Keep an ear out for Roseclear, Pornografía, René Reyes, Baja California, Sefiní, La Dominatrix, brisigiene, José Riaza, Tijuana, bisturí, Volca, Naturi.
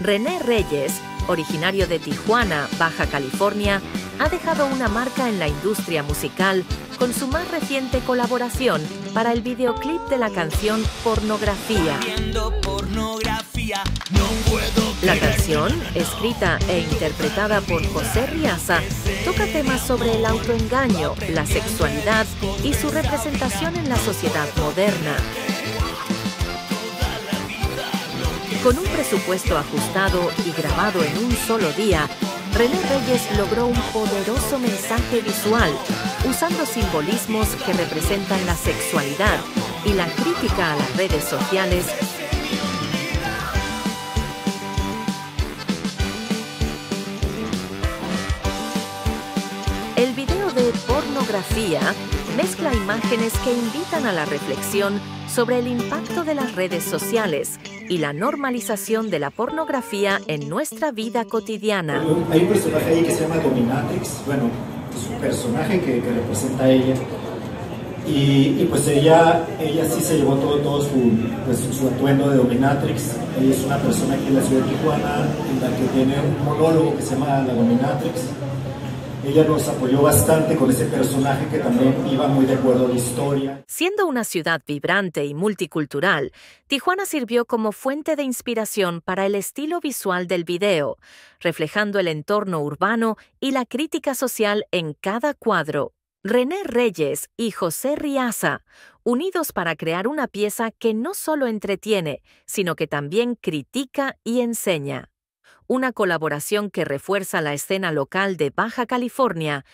René Reyes, originario de Tijuana, Baja California, ha dejado una marca en la industria musical con su más reciente colaboración para el videoclip de la canción Pornografía. La canción, escrita e interpretada por José Riaza, toca temas sobre el autoengaño, la sexualidad y su representación en la sociedad moderna. Con un presupuesto ajustado y grabado en un solo día, René Reyes logró un poderoso mensaje visual, usando simbolismos que representan la sexualidad y la crítica a las redes sociales, el video de Pornografía mezcla imágenes que invitan a la reflexión sobre el impacto de las redes sociales y la normalización de la pornografía en nuestra vida cotidiana. Hay un personaje ahí que se llama Dominatrix, bueno, es un personaje que representa a ella. Y pues ella sí se llevó todo su atuendo de Dominatrix. Ella es una persona aquí en la ciudad de Tijuana, en la que tiene un monólogo que se llama La Dominatrix. Ella nos apoyó bastante con ese personaje que también iba muy de acuerdo a la historia. Siendo una ciudad vibrante y multicultural, Tijuana sirvió como fuente de inspiración para el estilo visual del video, reflejando el entorno urbano y la crítica social en cada cuadro. René Reyes y José Riaza, unidos para crear una pieza que no solo entretiene, sino que también critica y enseña. Una colaboración que refuerza la escena local de Baja California.